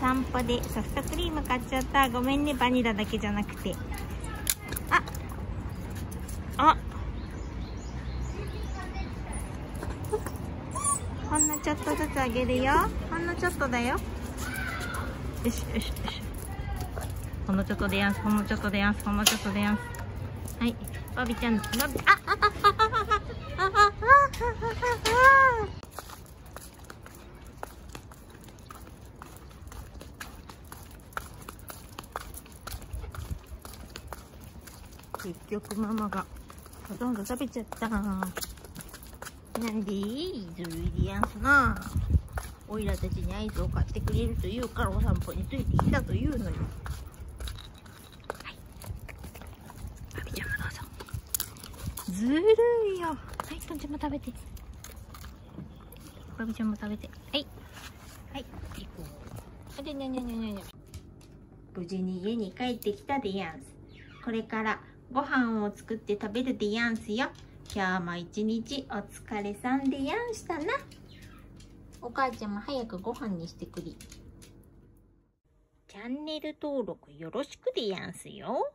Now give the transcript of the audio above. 散歩でソフトクリーム買っちゃった。ごめんね、バニラだけじゃなくて。あ、ほんのちょっとずつあげるよ。ほんのちょっとだよ。よしよしよし。ほんのちょっとでやんす。ほんのちょっとでやんす。ほんのちょっとでやんす。はい、バビちゃん、バビ、結局ママがほとんど食べちゃった。なんでずるいでやんすな。おいらたちにアイスを買ってくれると言うからお散歩についてきたというのよ。はい、バビちゃんもどうぞ。ずるいよ。はい、とんちゃんも食べて。バビちゃんも食べて。はいはい、行こう。あれにゃにゃにゃにゃにゃ。無事に家に帰ってきたでやんす。これからご飯を作って食べるでやんすよ。今日も一日お疲れさんでやんしたな。お母ちゃんも早くご飯にしてくれ。チャンネル登録よろしくでやんすよ。